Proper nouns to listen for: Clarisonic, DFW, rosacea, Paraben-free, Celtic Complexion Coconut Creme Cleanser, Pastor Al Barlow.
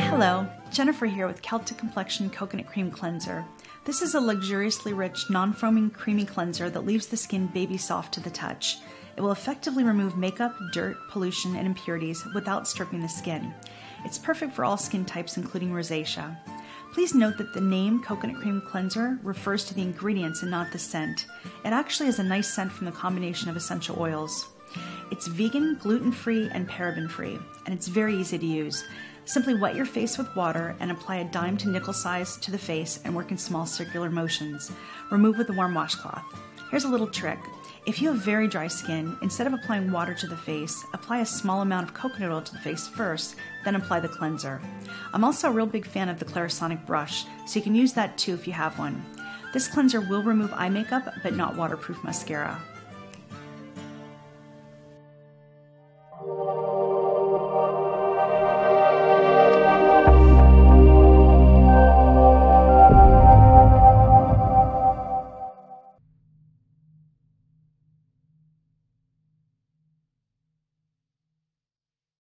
Hello, Jennifer here with Celtic Complexion Coconut Creme Cleanser. This is a luxuriously rich, non-foaming, creamy cleanser that leaves the skin baby soft to the touch. It will effectively remove makeup, dirt, pollution, and impurities without stripping the skin. It's perfect for all skin types, including rosacea. Please note that the name Coconut Creme Cleanser refers to the ingredients and not the scent. It actually is a nice scent from the combination of essential oils. It's vegan, gluten-free, and paraben-free, and it's very easy to use. Simply wet your face with water and apply a dime to nickel size to the face and work in small circular motions. Remove with a warm washcloth. Here's a little trick. If you have very dry skin, instead of applying water to the face, apply a small amount of coconut oil to the face first, then apply the cleanser. I'm also a real big fan of the Clarisonic brush, so you can use that too if you have one. This cleanser will remove eye makeup, but not waterproof mascara.